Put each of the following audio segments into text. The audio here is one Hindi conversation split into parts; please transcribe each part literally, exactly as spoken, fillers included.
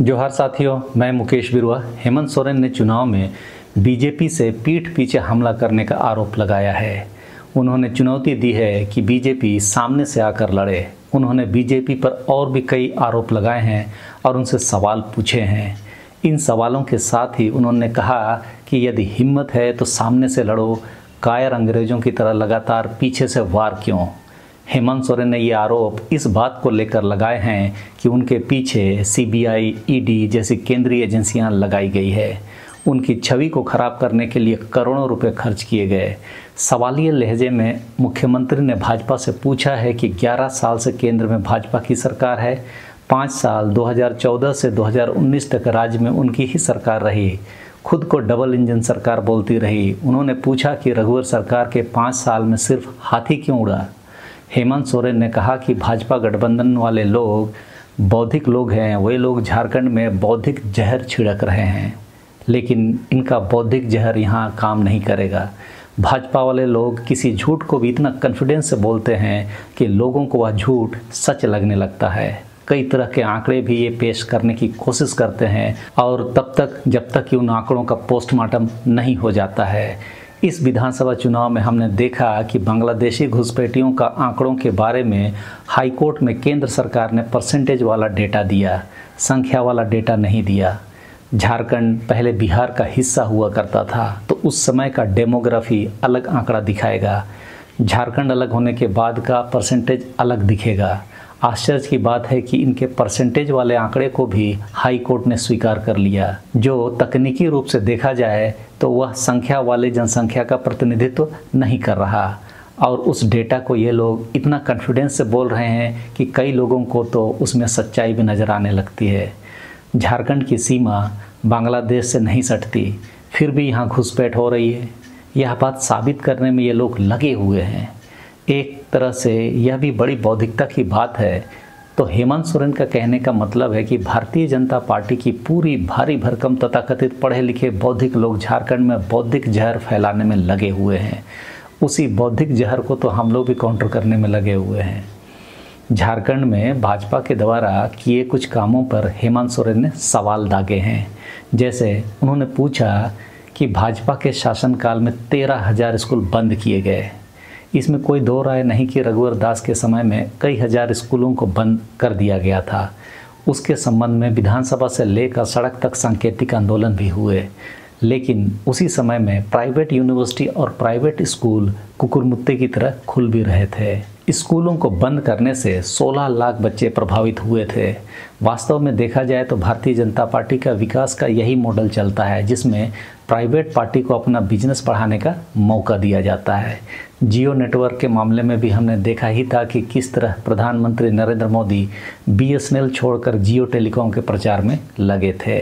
जोहार साथियों, मैं मुकेश बिरुआ। हेमंत सोरेन ने चुनाव में बीजेपी से पीठ पीछे हमला करने का आरोप लगाया है। उन्होंने चुनौती दी है कि बीजेपी सामने से आकर लड़े। उन्होंने बीजेपी पर और भी कई आरोप लगाए हैं और उनसे सवाल पूछे हैं। इन सवालों के साथ ही उन्होंने कहा कि यदि हिम्मत है तो सामने से लड़ो, कायर अंग्रेजों की तरह लगातार पीछे से वार क्यों। हेमंत सोरेन ने ये आरोप इस बात को लेकर लगाए हैं कि उनके पीछे सीबीआई, ईडी जैसी केंद्रीय एजेंसियां लगाई गई है। उनकी छवि को खराब करने के लिए करोड़ों रुपए खर्च किए गए। सवालिया लहजे में मुख्यमंत्री ने भाजपा से पूछा है कि ग्यारह साल से केंद्र में भाजपा की सरकार है, पाँच साल दो हज़ार चौदह से दो हज़ार उन्नीस तक राज्य में उनकी ही सरकार रही, खुद को डबल इंजन सरकार बोलती रही। उन्होंने पूछा कि रघुवर सरकार के पाँच साल में सिर्फ हाथी क्यों उड़ा। हेमंत सोरेन ने कहा कि भाजपा गठबंधन वाले लोग बौद्धिक लोग हैं, वे लोग झारखंड में बौद्धिक जहर छिड़क रहे हैं, लेकिन इनका बौद्धिक जहर यहाँ काम नहीं करेगा। भाजपा वाले लोग किसी झूठ को भी इतना कॉन्फिडेंस से बोलते हैं कि लोगों को वह झूठ सच लगने लगता है। कई तरह के आंकड़े भी ये पेश करने की कोशिश करते हैं और तब तक जब तक कि उन आंकड़ों का पोस्टमार्टम नहीं हो जाता है। इस विधानसभा चुनाव में हमने देखा कि बांग्लादेशी घुसपैठियों का आंकड़ों के बारे में हाई कोर्ट में केंद्र सरकार ने परसेंटेज वाला डेटा दिया, संख्या वाला डेटा नहीं दिया। झारखंड पहले बिहार का हिस्सा हुआ करता था, तो उस समय का डेमोग्राफी अलग आंकड़ा दिखाएगा, झारखंड अलग होने के बाद का परसेंटेज अलग दिखेगा। आश्चर्य की बात है कि इनके परसेंटेज वाले आंकड़े को भी हाई कोर्ट ने स्वीकार कर लिया। जो तकनीकी रूप से देखा जाए तो वह संख्या वाले जनसंख्या का प्रतिनिधित्व नहीं कर रहा, और उस डेटा को ये लोग इतना कॉन्फिडेंस से बोल रहे हैं कि कई लोगों को तो उसमें सच्चाई भी नज़र आने लगती है। झारखंड की सीमा बांग्लादेश से नहीं सटती, फिर भी यहाँ घुसपैठ हो रही है। यह बात साबित करने में ये लोग लगे हुए हैं। एक तरह से यह भी बड़ी बौद्धिकता की बात है। तो हेमंत सोरेन का कहने का मतलब है कि भारतीय जनता पार्टी की पूरी भारी भरकम तथाकथित पढ़े लिखे बौद्धिक लोग झारखंड में बौद्धिक जहर फैलाने में लगे हुए हैं। उसी बौद्धिक जहर को तो हम लोग भी काउंटर करने में लगे हुए हैं। झारखंड में भाजपा के द्वारा किए कुछ कामों पर हेमंत सोरेन ने सवाल दागे हैं। जैसे उन्होंने पूछा कि भाजपा के शासनकाल में तेरह हज़ार स्कूल बंद किए गए। इसमें कोई दो राय नहीं कि रघुवर दास के समय में कई हज़ार स्कूलों को बंद कर दिया गया था। उसके संबंध में विधानसभा से लेकर सड़क तक सांकेतिक आंदोलन भी हुए, लेकिन उसी समय में प्राइवेट यूनिवर्सिटी और प्राइवेट स्कूल कुकुरमुत्ते की तरह खुल भी रहे थे। स्कूलों को बंद करने से सोलह लाख बच्चे प्रभावित हुए थे। वास्तव में देखा जाए तो भारतीय जनता पार्टी का विकास का यही मॉडल चलता है, जिसमें प्राइवेट पार्टी को अपना बिजनेस बढ़ाने का मौका दिया जाता है। जियो नेटवर्क के मामले में भी हमने देखा ही था कि किस तरह प्रधानमंत्री नरेंद्र मोदी बीएसएनएल छोड़कर जियो टेलीकॉम के प्रचार में लगे थे।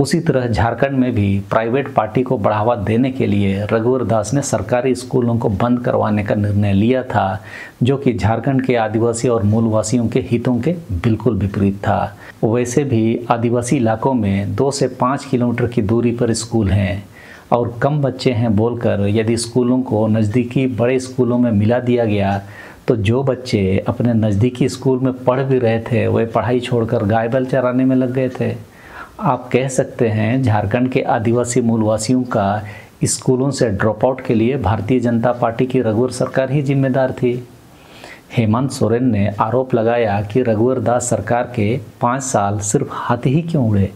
उसी तरह झारखंड में भी प्राइवेट पार्टी को बढ़ावा देने के लिए रघुवर दास ने सरकारी स्कूलों को बंद करवाने का निर्णय लिया था, जो कि झारखंड के आदिवासी और मूलवासियों के हितों के बिल्कुल विपरीत था। वैसे भी आदिवासी इलाकों में दो से पाँच किलोमीटर की दूरी पर स्कूल हैं और कम बच्चे हैं बोलकर यदि स्कूलों को नज़दीकी बड़े स्कूलों में मिला दिया गया, तो जो बच्चे अपने नज़दीकी स्कूल में पढ़ भी रहे थे, वे पढ़ाई छोड़कर गाय बैल चराने में लग गए थे। आप कह सकते हैं झारखंड के आदिवासी मूलवासियों का स्कूलों से ड्रॉपआउट के लिए भारतीय जनता पार्टी की रघुवर सरकार ही जिम्मेदार थी। हेमंत सोरेन ने आरोप लगाया कि रघुवर दास सरकार के पाँच साल सिर्फ हाथी ही क्यों उड़े।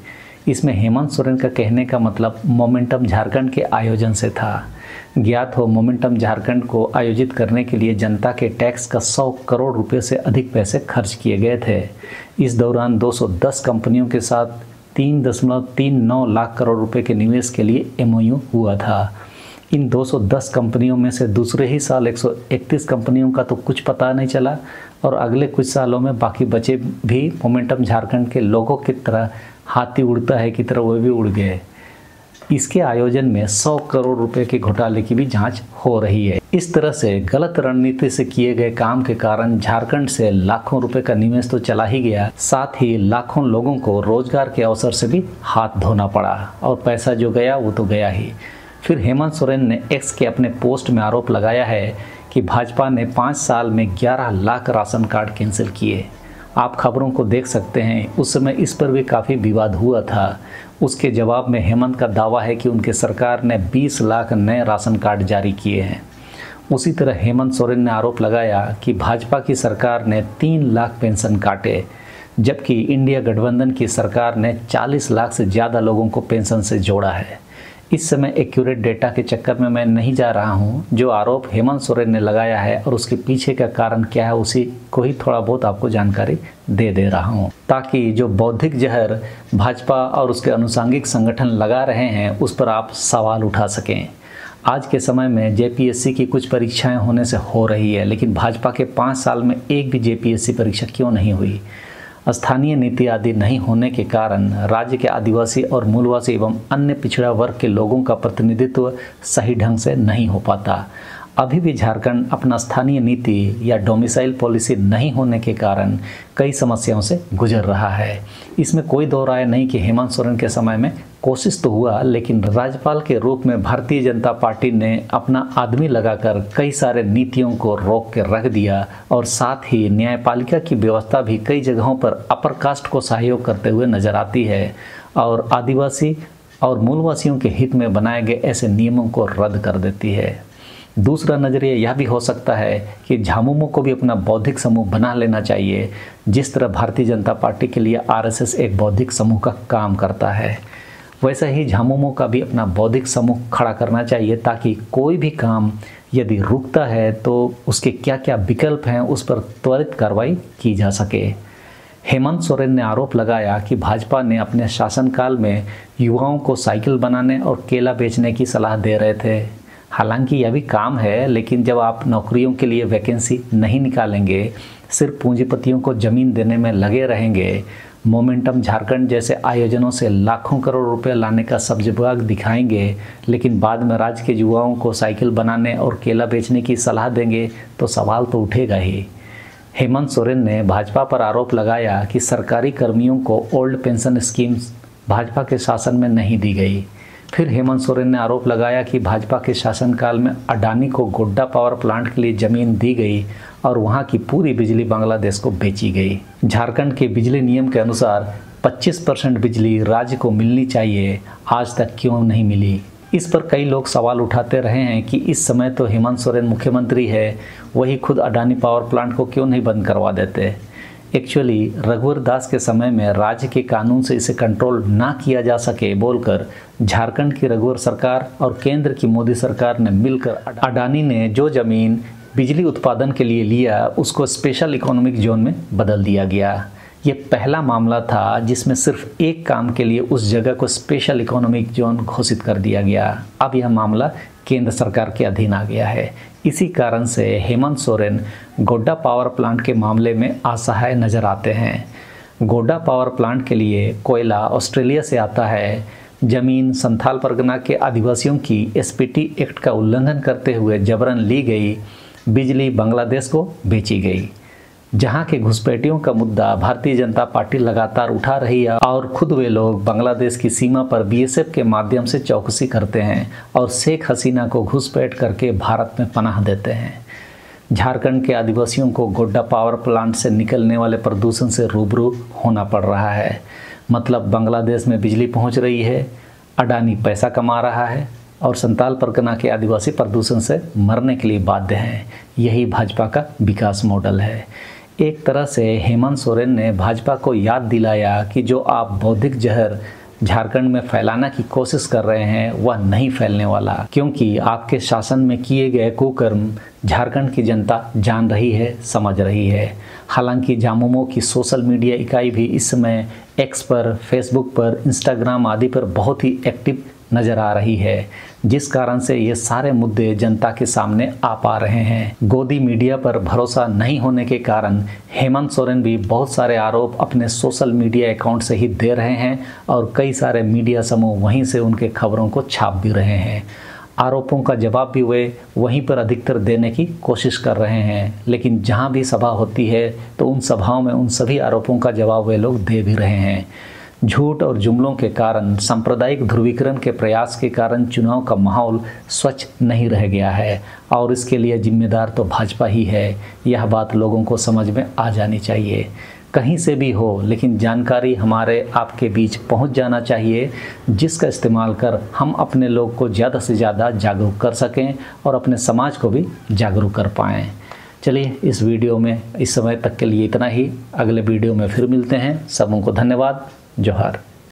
इसमें हेमंत सोरेन का कहने का मतलब मोमेंटम झारखंड के आयोजन से था। ज्ञात हो मोमेंटम झारखंड को आयोजित करने के लिए जनता के टैक्स का सौ करोड़ रुपये से अधिक पैसे खर्च किए गए थे। इस दौरान दो सौ दस कंपनियों के साथ तीन दशमलव तीन नौ लाख करोड़ रुपए के निवेश के लिए एमओयू हुआ था। इन दो सौ दस कंपनियों में से दूसरे ही साल एक सौ इकतीस कंपनियों का तो कुछ पता नहीं चला, और अगले कुछ सालों में बाकी बचे भी मोमेंटम झारखंड के लोगों की तरह हाथी उड़ता है की तरह वे भी उड़ गए। इसके आयोजन में सौ करोड़ रुपए के घोटाले की भी जांच हो रही है। इस तरह से गलत रणनीति से किए गए काम के कारण झारखंड से लाखों रुपए का निवेश तो चला ही गया, साथ ही लाखों लोगों को रोजगार के अवसर से भी हाथ धोना पड़ा, और पैसा जो गया वो तो गया ही। फिर हेमंत सोरेन ने एक्स के अपने पोस्ट में आरोप लगाया है कि भाजपा ने पाँच साल में ग्यारह लाख राशन कार्ड कैंसिल किए। आप खबरों को देख सकते हैं। उस समय इस पर भी काफ़ी विवाद हुआ था। उसके जवाब में हेमंत का दावा है कि उनकी सरकार ने बीस लाख नए राशन कार्ड जारी किए हैं। उसी तरह हेमंत सोरेन ने आरोप लगाया कि भाजपा की सरकार ने तीन लाख पेंशन काटे, जबकि इंडिया गठबंधन की सरकार ने चालीस लाख से ज़्यादा लोगों को पेंशन से जोड़ा है। इस समय एक्यूरेट डेटा के चक्कर में मैं नहीं जा रहा हूं। जो आरोप हेमंत सोरेन ने लगाया है और उसके पीछे का कारण क्या है, उसी को ही थोड़ा बहुत आपको जानकारी दे दे रहा हूं, ताकि जो बौद्धिक जहर भाजपा और उसके अनुषांगिक संगठन लगा रहे हैं उस पर आप सवाल उठा सकें। आज के समय में जे पी एस सी की कुछ परीक्षाएं होने से हो रही है, लेकिन भाजपा के पाँच साल में एक भी जे पी एस सी परीक्षा क्यों नहीं हुई। स्थानीय नीति आदि नहीं होने के कारण राज्य के आदिवासी और मूलवासी एवं अन्य पिछड़ा वर्ग के लोगों का प्रतिनिधित्व सही ढंग से नहीं हो पाता। अभी भी झारखंड अपना स्थानीय नीति या डोमिसाइल पॉलिसी नहीं होने के कारण कई समस्याओं से गुजर रहा है। इसमें कोई दो राय नहीं कि हेमंत सोरेन के समय में कोशिश तो हुआ, लेकिन राज्यपाल के रूप में भारतीय जनता पार्टी ने अपना आदमी लगाकर कई सारे नीतियों को रोक के रख दिया और साथ ही न्यायपालिका की व्यवस्था भी कई जगहों पर अपर कास्ट को सहयोग करते हुए नजर आती है और आदिवासी और मूलवासियों के हित में बनाए गए ऐसे नियमों को रद्द कर देती है। दूसरा नज़रिया यह भी हो सकता है कि झामुमो को भी अपना बौद्धिक समूह बना लेना चाहिए। जिस तरह भारतीय जनता पार्टी के लिए आर एस एस एक बौद्धिक समूह का काम करता है, वैसा ही झामुमो का भी अपना बौद्धिक समूह खड़ा करना चाहिए, ताकि कोई भी काम यदि रुकता है तो उसके क्या क्या विकल्प हैं उस पर त्वरित कार्रवाई की जा सके। हेमंत सोरेन ने आरोप लगाया कि भाजपा ने अपने शासनकाल में युवाओं को साइकिल बनाने और केला बेचने की सलाह दे रहे थे। हालांकि यह भी काम है, लेकिन जब आप नौकरियों के लिए वैकेंसी नहीं निकालेंगे, सिर्फ पूंजीपतियों को ज़मीन देने में लगे रहेंगे, मोमेंटम झारखंड जैसे आयोजनों से लाखों करोड़ रुपए लाने का सब्जबाग दिखाएंगे, लेकिन बाद में राज्य के युवाओं को साइकिल बनाने और केला बेचने की सलाह देंगे तो सवाल तो उठेगा ही। हेमंत सोरेन ने भाजपा पर आरोप लगाया कि सरकारी कर्मियों को ओल्ड पेंशन स्कीम्स भाजपा के शासन में नहीं दी गई। फिर हेमंत सोरेन ने आरोप लगाया कि भाजपा के शासनकाल में अडानी को गोड्डा पावर प्लांट के लिए ज़मीन दी गई और वहां की पूरी बिजली बांग्लादेश को बेची गई। झारखंड के बिजली नियम के अनुसार पच्चीस परसेंट बिजली राज्य को मिलनी चाहिए, आज तक क्यों नहीं मिली। इस पर कई लोग सवाल उठाते रहे हैं कि इस समय तो हेमंत सोरेन मुख्यमंत्री है, वही खुद अडानी पावर प्लांट को क्यों नहीं बंद करवा देते। एक्चुअली रघुवर दास के समय में राज्य के कानून से इसे कंट्रोल ना किया जा सके बोलकर झारखंड की रघुवर सरकार और केंद्र की मोदी सरकार ने मिलकर अडानी ने जो ज़मीन बिजली उत्पादन के लिए लिया उसको स्पेशल इकोनॉमिक जोन में बदल दिया गया। ये पहला मामला था जिसमें सिर्फ एक काम के लिए उस जगह को स्पेशल इकोनॉमिक जोन घोषित कर दिया गया। अब यह मामला केंद्र सरकार के अधीन आ गया है। इसी कारण से हेमंत सोरेन गोड्डा पावर प्लांट के मामले में असहाय नज़र आते हैं। गोड्डा पावर प्लांट के लिए कोयला ऑस्ट्रेलिया से आता है। ज़मीन संथाल परगना के आदिवासियों की एस पी टी एक्ट का उल्लंघन करते हुए जबरन ली गई। बिजली बांग्लादेश को बेची गई। जहां के घुसपैठियों का मुद्दा भारतीय जनता पार्टी लगातार उठा रही है और खुद वे लोग बांग्लादेश की सीमा पर बीएसएफ के माध्यम से चौकसी करते हैं और शेख हसीना को घुसपैठ करके भारत में पनाह देते हैं। झारखंड के आदिवासियों को गोड्डा पावर प्लांट से निकलने वाले प्रदूषण से रूबरू होना पड़ रहा है। मतलब बांग्लादेश में बिजली पहुँच रही है, अडानी पैसा कमा रहा है और संथाल परगना के आदिवासी प्रदूषण से मरने के लिए बाध्य हैं। यही भाजपा का विकास मॉडल है। एक तरह से हेमंत सोरेन ने भाजपा को याद दिलाया कि जो आप बौद्धिक जहर झारखंड में फैलाना की कोशिश कर रहे हैं वह नहीं फैलने वाला, क्योंकि आपके शासन में किए गए कुकर्म झारखंड की जनता जान रही है, समझ रही है। हालांकि झामुमो की सोशल मीडिया इकाई भी इस समय एक्स पर, फेसबुक पर, इंस्टाग्राम आदि पर बहुत ही एक्टिव नज़र आ रही है, जिस कारण से ये सारे मुद्दे जनता के सामने आ पा रहे हैं। गोदी मीडिया पर भरोसा नहीं होने के कारण हेमंत सोरेन भी बहुत सारे आरोप अपने सोशल मीडिया अकाउंट से ही दे रहे हैं और कई सारे मीडिया समूह वहीं से उनके खबरों को छाप भी रहे हैं। आरोपों का जवाब भी वे वहीं पर अधिकतर देने की कोशिश कर रहे हैं, लेकिन जहां भी सभा होती है तो उन सभाओं में उन सभी आरोपों का जवाब वे लोग दे भी रहे हैं। झूठ और जुमलों के कारण, सांप्रदायिक ध्रुवीकरण के प्रयास के कारण चुनाव का माहौल स्वच्छ नहीं रह गया है और इसके लिए जिम्मेदार तो भाजपा ही है। यह बात लोगों को समझ में आ जानी चाहिए। कहीं से भी हो, लेकिन जानकारी हमारे आपके बीच पहुंच जाना चाहिए, जिसका इस्तेमाल कर हम अपने लोग को ज़्यादा से ज़्यादा जागरूक कर सकें और अपने समाज को भी जागरूक कर पाएँ। चलिए इस वीडियो में इस समय तक के लिए इतना ही। अगले वीडियो में फिर मिलते हैं। सबों को धन्यवाद। जोहार।